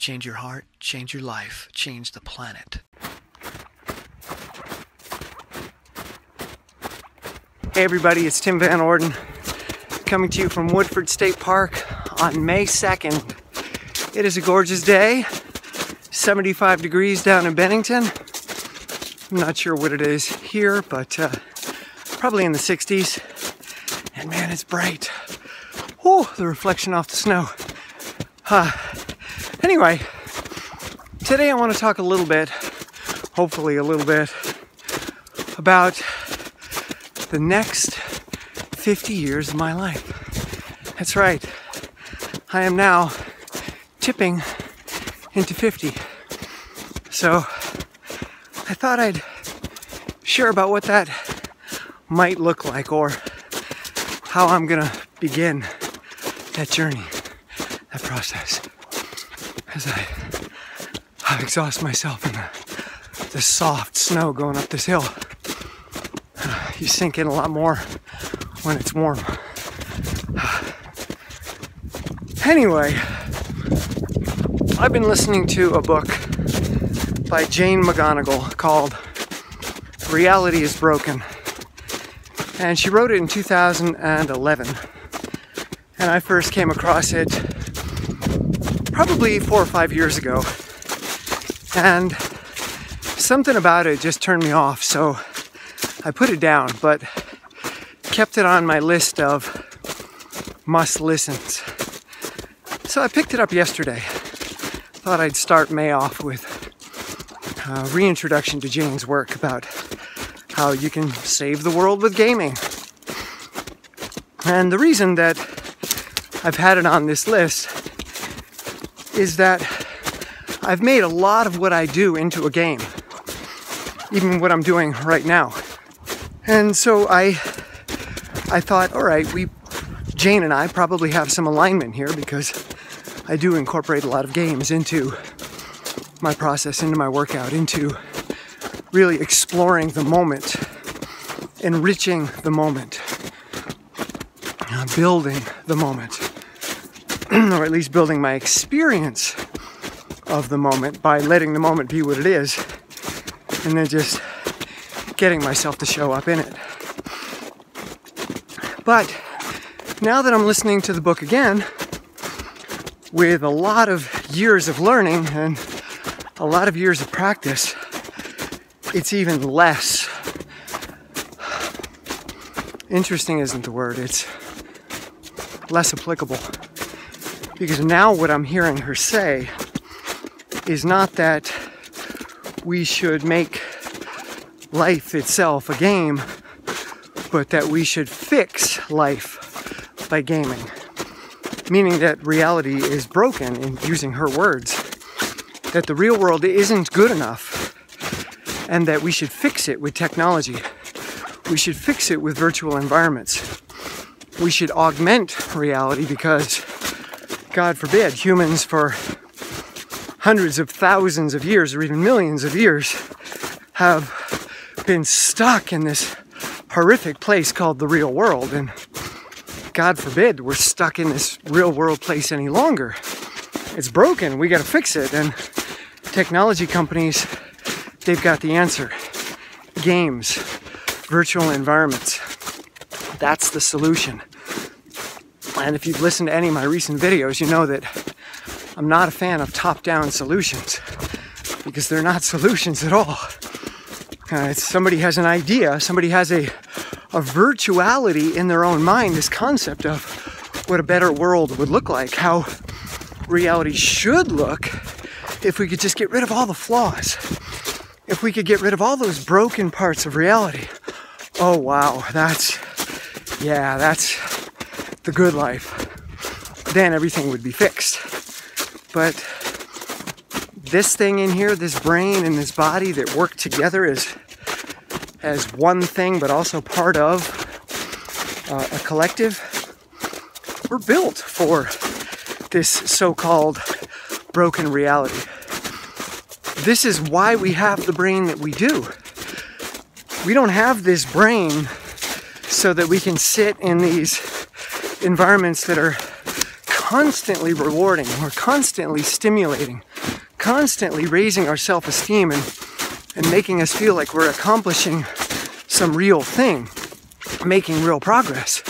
Change your heart, change your life, change the planet. Hey everybody, it's Tim Van Orden coming to you from Woodford State Park on May 2nd. It is a gorgeous day, 75 degrees down in Bennington. I'm not sure what it is here, but probably in the 60s. And man, it's bright. Oh, the reflection off the snow. Anyway, today I want to talk a little bit, hopefully a little bit, about the next 50 years of my life. That's right, I am now tipping into 50. So I thought I'd share about what that might look like or how I'm gonna begin that journey, that process. As I exhaust myself in the soft snow going up this hill. You sink in a lot more when it's warm. Anyway, I've been listening to a book by Jane McGonigal called Reality is Broken. And she wrote it in 2011. And I first came across it probably 4 or 5 years ago, and something about it just turned me off, so I put it down, but kept it on my list of must listens. So I picked it up yesterday. Thought I'd start May off with a reintroduction to Jane's work about how you can save the world with gaming. And the reason that I've had it on this list is that I've made a lot of what I do into a game, even what I'm doing right now. And so I thought, all right, Jane and I probably have some alignment here because I do incorporate a lot of games into my process, into my workout, into really exploring the moment, enriching the moment, building the moment. Or at least building my experience of the moment by letting the moment be what it is and then just getting myself to show up in it. But now that I'm listening to the book again with a lot of years of learning and a lot of years of practice, it's even less interesting, isn't the word, it's less applicable. Because now what I'm hearing her say is not that we should make life itself a game, but that we should fix life by gaming. Meaning that reality is broken, in using her words, that the real world isn't good enough, and that we should fix it with technology. We should fix it with virtual environments. We should augment reality because God forbid, humans for hundreds of thousands of years or even millions of years have been stuck in this horrific place called the real world. And God forbid we're stuck in this real world place any longer. It's broken, we gotta fix it. And technology companies, they've got the answer. Games, virtual environments, that's the solution. And if you've listened to any of my recent videos, you know that I'm not a fan of top-down solutions because they're not solutions at all. Somebody has an idea, somebody has a virtuality in their own mind, this concept of what a better world would look like, how reality should look if we could just get rid of all the flaws, if we could get rid of all those broken parts of reality. Oh, wow, that's the good life, then everything would be fixed. But this thing in here, this brain and this body that work together as one thing, but also part of a collective, we're built for this so-called broken reality. This is why we have the brain that we do. We don't have this brain so that we can sit in these environments that are constantly rewarding, we're constantly stimulating, constantly raising our self-esteem and making us feel like we're accomplishing some real thing, making real progress.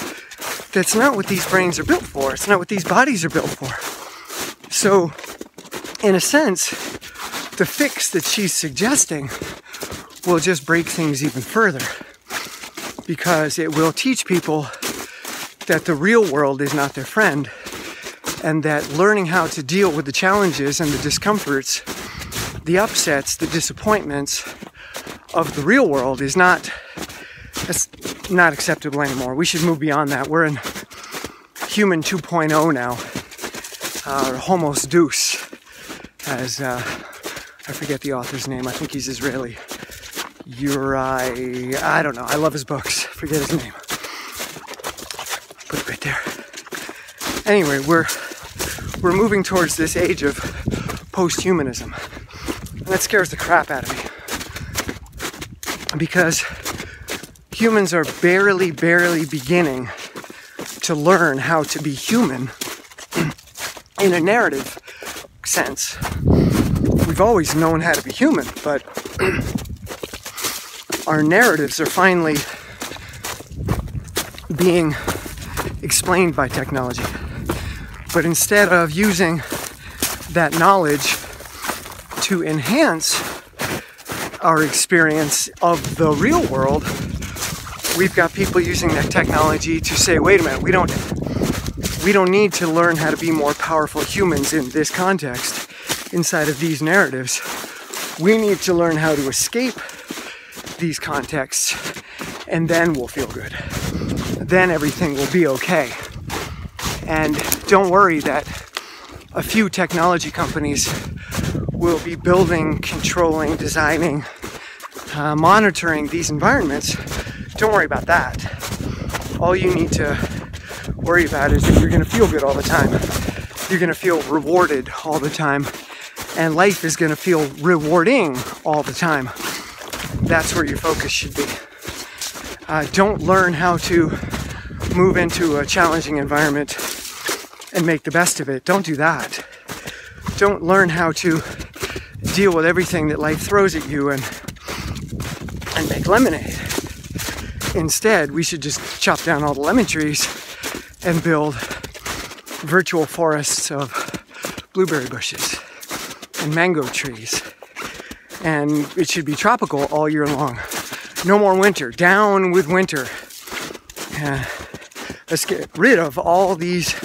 That's not what these brains are built for. It's not what these bodies are built for. So, in a sense, the fix that she's suggesting will just break things even further, because it will teach people that the real world is not their friend, and that learning how to deal with the challenges and the discomforts, the upsets, the disappointments of the real world is not acceptable anymore. We should move beyond that. We're in human 2.0 now, or Homo Deus, as I forget the author's name. I think he's Israeli. I don't know. I love his books. Forget his name. Put it right there. Anyway, we're moving towards this age of post-humanism, and that scares the crap out of me, because humans are barely beginning to learn how to be human in a narrative sense. We've always known how to be human, but our narratives are finally being explained by technology. But instead of using that knowledge to enhance our experience of the real world, we've got people using that technology to say, wait a minute, we don't need to learn how to be more powerful humans in this context, inside of these narratives. We need to learn how to escape these contexts, and then we'll feel good. Then everything will be okay. And don't worry that a few technology companies will be building, controlling, designing, monitoring these environments. Don't worry about that. All you need to worry about is that you're going to feel good all the time. You're going to feel rewarded all the time. And life is going to feel rewarding all the time. That's where your focus should be. Don't learn how to move into a challenging environment and make the best of it. Don't do that. Don't learn how to deal with everything that life throws at you and make lemonade. Instead, we should just chop down all the lemon trees and build virtual forests of blueberry bushes and mango trees. And it should be tropical all year long. No more winter. Down with winter. Let's get rid of all these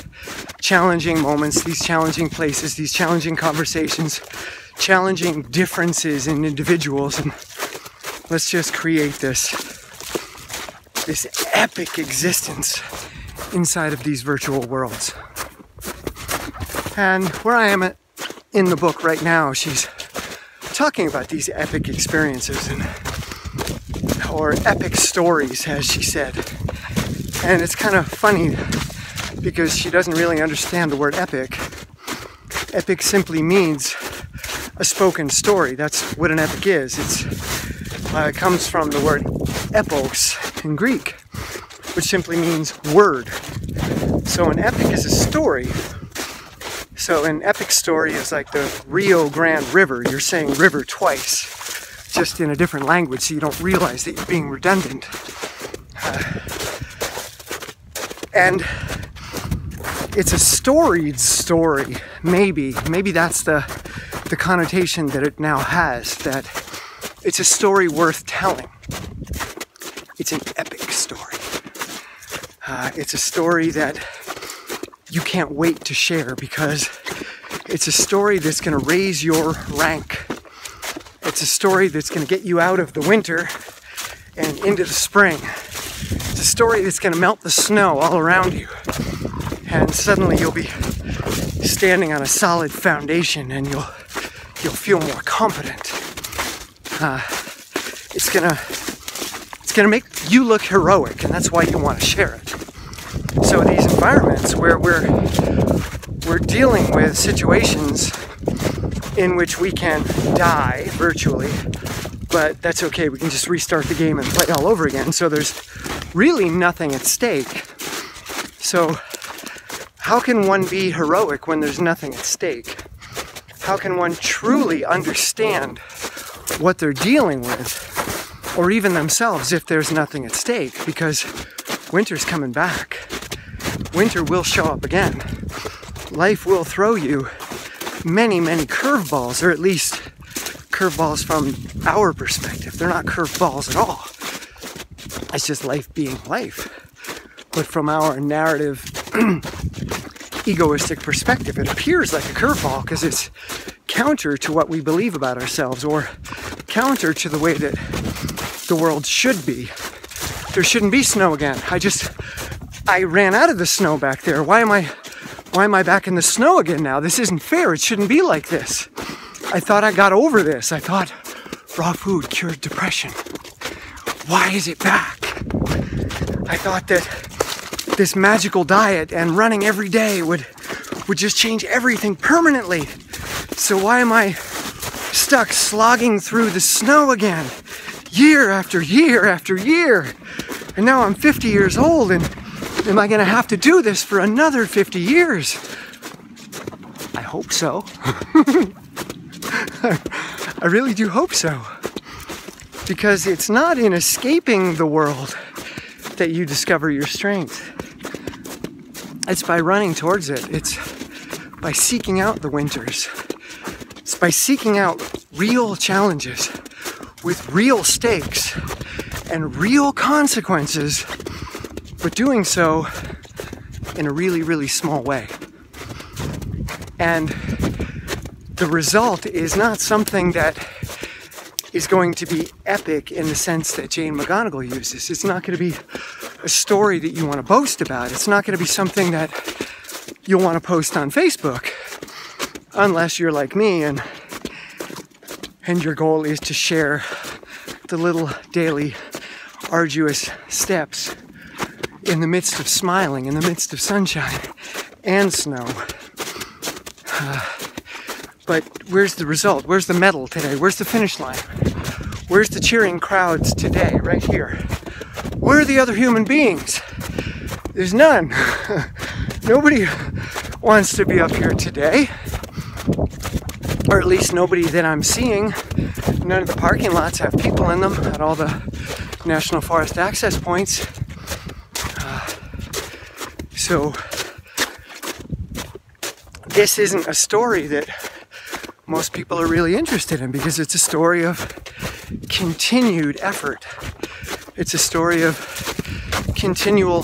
challenging moments, these challenging places, these challenging conversations, challenging differences in individuals, and let's just create this epic existence inside of these virtual worlds. And where I am at in the book right now, she's talking about these epic experiences, or epic stories, as she said. And it's kind of funny because she doesn't really understand the word epic. Epic simply means a spoken story. That's what an epic is. It comes from the word epos in Greek, which simply means word. So an epic is a story. So an epic story is like the Rio Grande River. You're saying river twice, just in a different language, so you don't realize that you're being redundant. And it's a storied story, maybe. Maybe that's the connotation that it now has, that it's a story worth telling. It's an epic story. It's a story that you can't wait to share, because it's a story that's going to raise your rank. It's a story that's going to get you out of the winter and into the spring. It's a story that's going to melt the snow all around you. And suddenly you'll be standing on a solid foundation, and you'll feel more confident. It's gonna make you look heroic, and that's why you want to share it. So these environments where we're dealing with situations in which we can die virtually, but that's okay, we can just restart the game and play all over again, so there's really nothing at stake. So How can one be heroic when there's nothing at stake? How can one truly understand what they're dealing with, or even themselves, if there's nothing at stake? Because winter's coming back. Winter will show up again. Life will throw you many, many curveballs, or at least curveballs from our perspective. They're not curveballs at all. It's just life being life. But from our narrative, egoistic perspective, it appears like a curveball because it's counter to what we believe about ourselves, or counter to the way that the world should be. There shouldn't be snow again. I ran out of the snow back there. Why am I back in the snow again now? This isn't fair. It shouldn't be like this. I thought I got over this. I thought raw food cured depression. Why is it back? I thought that this magical diet and running every day would just change everything permanently. So why am I stuck slogging through the snow again, year after year after year? And now I'm 50 years old, and am I gonna have to do this for another 50 years? I hope so. I really do hope so. Because it's not in escaping the world that you discover your strength. It's by running towards it. It's by seeking out the winters. It's by seeking out real challenges with real stakes and real consequences, but doing so in a really, really small way. And the result is not something that is going to be epic in the sense that Jane McGonigal uses. It's not going to be a story that you want to boast about. It's not going to be something that you'll want to post on Facebook, unless you're like me and your goal is to share the little daily arduous steps in the midst of smiling, in the midst of sunshine and snow. But where's the result? Where's the medal today? Where's the finish line? Where's the cheering crowds today, right here? Where are the other human beings? There's none. Nobody wants to be up here today. Or at least nobody that I'm seeing. None of the parking lots have people in them at all the National Forest access points. So this isn't a story that most people are really interested in, because it's a story of continued effort. It's a story of continual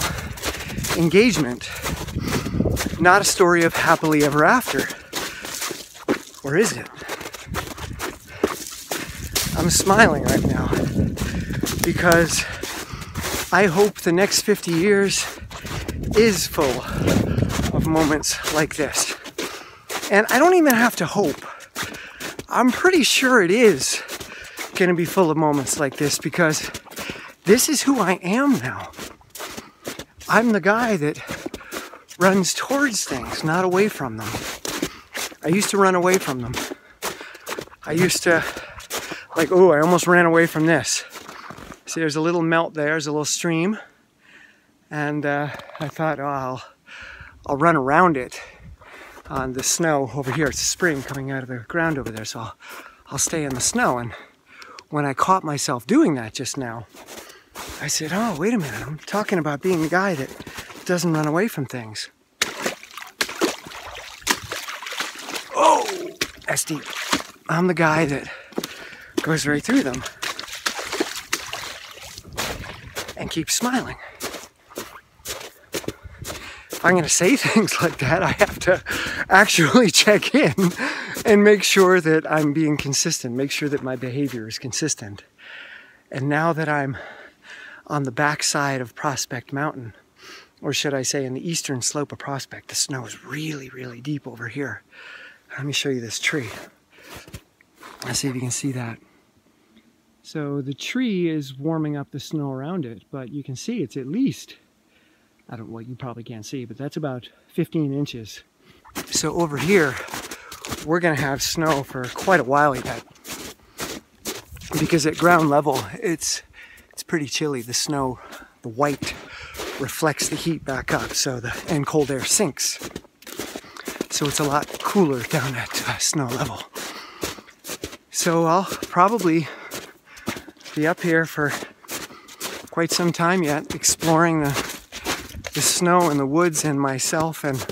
engagement, not a story of happily ever after. Or is it? I'm smiling right now because I hope the next 50 years is full of moments like this. And I don't even have to hope. I'm pretty sure it is going to be full of moments like this, because this is who I am now. I'm the guy that runs towards things, not away from them. I used to run away from them. I used to, like, oh, I almost ran away from this. See, there's a little melt there, there's a little stream. And I thought, oh, I'll run around it on the snow over here. It's a spring coming out of the ground over there, so I'll stay in the snow. And when I caught myself doing that just now, I said, oh, wait a minute, I'm talking about being the guy that doesn't run away from things. Oh, that's deep. I'm the guy that goes right through them and keeps smiling. If I'm going to say things like that, I have to actually check in and make sure that I'm being consistent, make sure that my behavior is consistent. And now that I'm on the backside of Prospect Mountain, or should I say in the eastern slope of Prospect, the snow is really, really deep over here. Let me show you this tree. Let's see if you can see that. So the tree is warming up the snow around it, but you can see it's at least, well, you probably can't see, but that's about 15 inches. So over here, we're gonna have snow for quite a while yet, because at ground level, it's pretty chilly. The snow, the white reflects the heat back up, so the and cold air sinks. So it's a lot cooler down at snow level. So I'll probably be up here for quite some time yet, exploring the snow and the woods and myself, and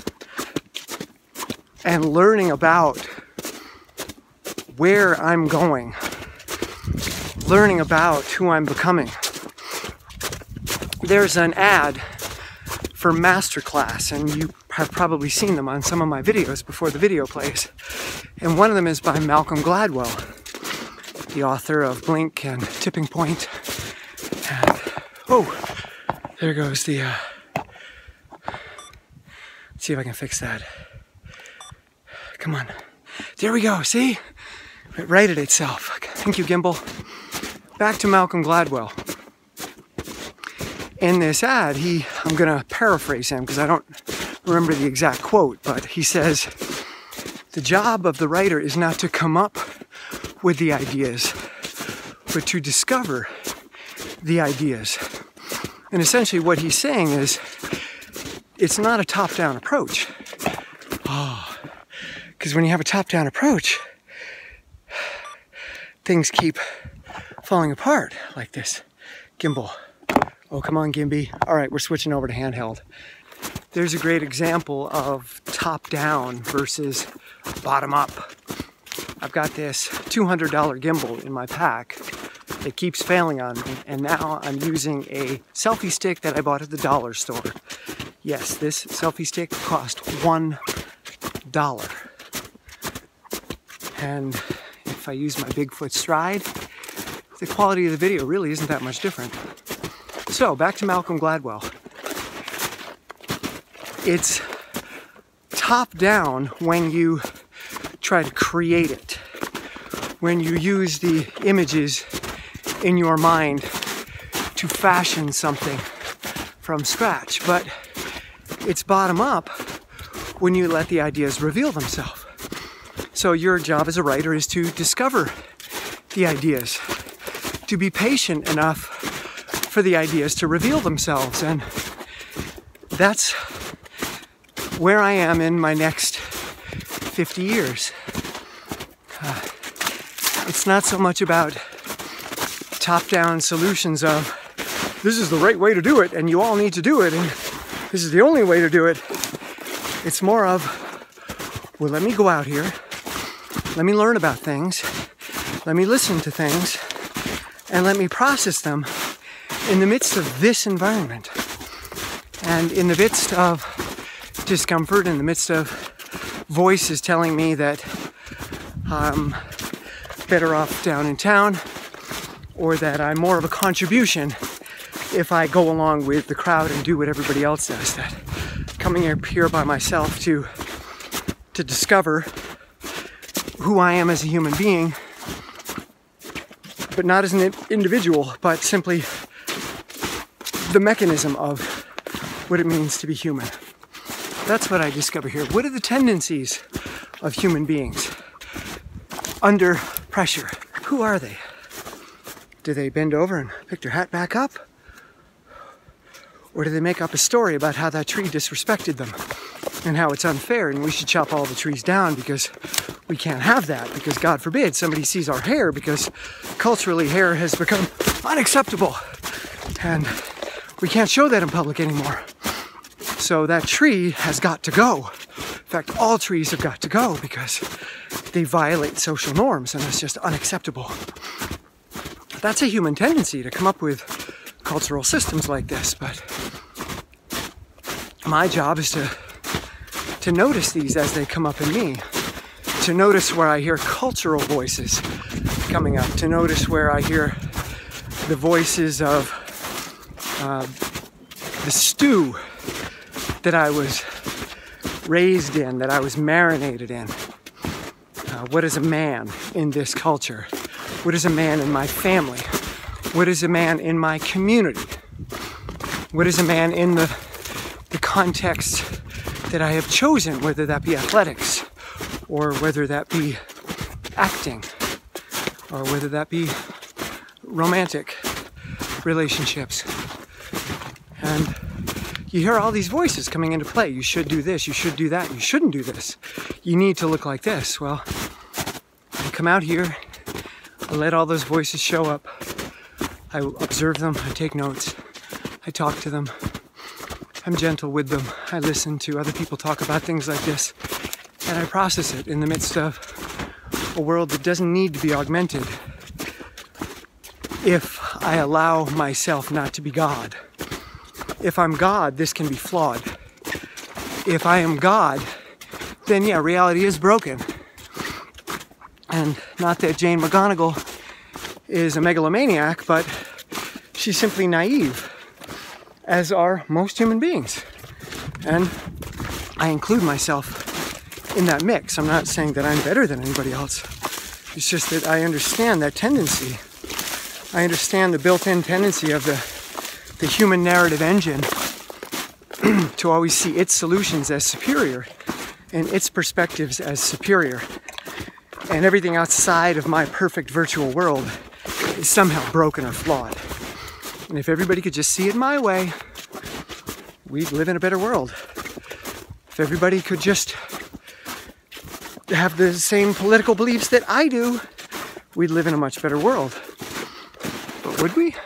learning about where I'm going, learning about who I'm becoming. There's an ad for Masterclass, and you have probably seen them on some of my videos before the video plays. And one of them is by Malcolm Gladwell, the author of Blink and Tipping Point. And, oh, there goes the, let's see if I can fix that. Come on. There we go, see? It righted itself. Thank you, Gimbal. Back to Malcolm Gladwell. In this ad, I'm gonna paraphrase him because I don't remember the exact quote, but he says, the job of the writer is not to come up with the ideas, but to discover the ideas. And essentially what he's saying is, it's not a top-down approach. Oh, because when you have a top-down approach, things keep falling apart like this. Gimbal. Oh, come on, Gimby. All right, we're switching over to handheld. There's a great example of top-down versus bottom-up. I've got this $200 gimbal in my pack. It keeps failing on me, and now I'm using a selfie stick that I bought at the dollar store. Yes, this selfie stick cost $1. And if I use my Bigfoot stride, the quality of the video really isn't that much different. So, back to Malcolm Gladwell. It's top-down when you try to create it, when you use the images in your mind to fashion something from scratch. But it's bottom-up when you let the ideas reveal themselves. So your job as a writer is to discover the ideas, to be patient enough for the ideas to reveal themselves. And that's where I am in my next 50 years. It's not so much about top-down solutions of, this is the right way to do it, and you all need to do it, and this is the only way to do it. It's more of, well, let me go out here, let me learn about things, let me listen to things, and let me process them in the midst of this environment, and in the midst of discomfort, in the midst of voices telling me that I'm better off down in town, or that I'm more of a contribution if I go along with the crowd and do what everybody else does, that coming up here by myself to discover who I am as a human being, but not as an individual, but simply the mechanism of what it means to be human. That's what I discover here. What are the tendencies of human beings under pressure? Who are they? Do they bend over and pick their hat back up? Or do they make up a story about how that tree disrespected them and how it's unfair and we should chop all the trees down because we can't have that, because God forbid somebody sees our hair, because culturally hair has become unacceptable and we can't show that in public anymore. So that tree has got to go. In fact, all trees have got to go because they violate social norms and it's just unacceptable. That's a human tendency to come up with cultural systems like this, but my job is to notice these as they come up in me, to notice where I hear cultural voices coming up, to notice where I hear the voices of the stew that I was raised in, that I was marinated in. What is a man in this culture? What is a man in my family? What is a man in my community? What is a man in the context that I have chosen, whether that be athletics, or whether that be acting, or whether that be romantic relationships? And you hear all these voices coming into play. You should do this, you should do that, you shouldn't do this. You need to look like this. Well, I come out here, I let all those voices show up. I observe them, I take notes, I talk to them. I'm gentle with them. I listen to other people talk about things like this, and I process it in the midst of a world that doesn't need to be augmented if I allow myself not to be God. If I'm God, this can be flawed. If I am God, then yeah, reality is broken. And not that Jane McGonigal is a megalomaniac, but she's simply naive, as are most human beings. And I include myself in that mix. I'm not saying that I'm better than anybody else. It's just that I understand that tendency. I understand the built-in tendency of the human narrative engine to always see its solutions as superior and its perspectives as superior. And everything outside of my perfect virtual world is somehow broken or flawed. And if everybody could just see it my way, we'd live in a better world. If everybody could just have the same political beliefs that I do, we'd live in a much better world. But would we?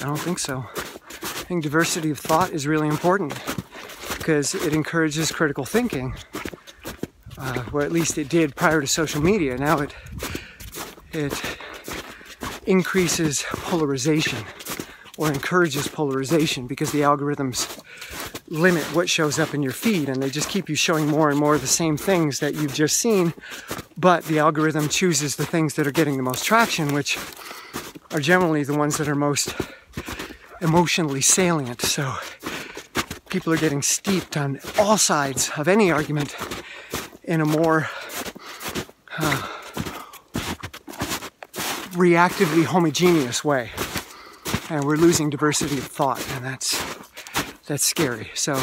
I don't think so. I think diversity of thought is really important because it encourages critical thinking. Or at least it did prior to social media. Now it increases polarization or encourages polarization because the algorithms limit what shows up in your feed, and they just keep you showing more and more of the same things that you've just seen, but the algorithm chooses the things that are getting the most traction, which are generally the ones that are most emotionally salient. So people are getting steeped on all sides of any argument in a more reactively homogeneous way, and we're losing diversity of thought, and that's scary. So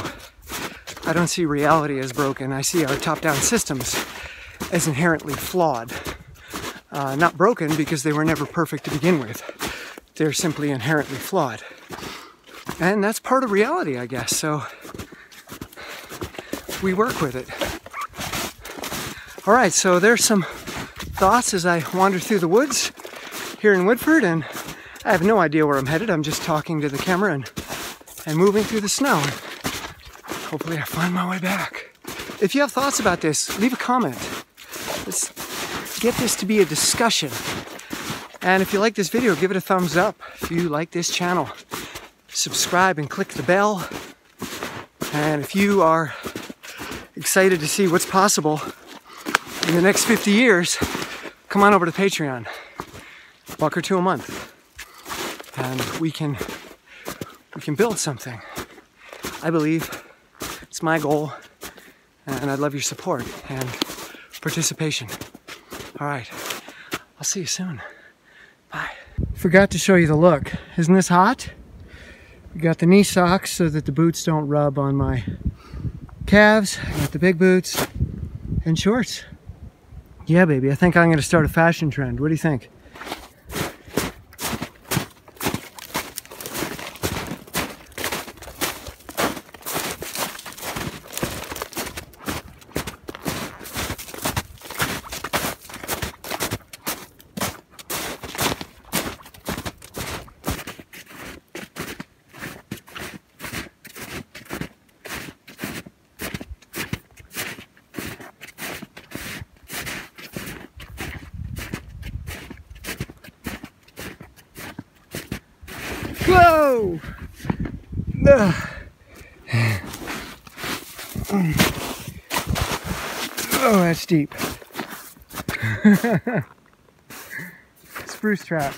I don't see reality as broken. I see our top-down systems as inherently flawed, not broken because they were never perfect to begin with. They're simply inherently flawed, and that's part of reality, I guess. So we work with it. All right, so there's some thoughts as I wander through the woods here in Woodford, and I have no idea where I'm headed. I'm just talking to the camera and moving through the snow. Hopefully I find my way back. If you have thoughts about this, leave a comment. Let's get this to be a discussion. And if you like this video, give it a thumbs up. If you like this channel, subscribe and click the bell. And if you are excited to see what's possible in the next 50 years, come on over to Patreon. Buck or two a month, and we can build something. I believe it's my goal, and I'd love your support and participation. All right, I'll see you soon. Bye. Forgot to show you the look. Isn't this hot? We got the knee socks so that the boots don't rub on my calves. I got the big boots and shorts. Yeah, baby. I think I'm gonna start a fashion trend. What do you think? Whoa! Oh, that's deep. Spruce trap.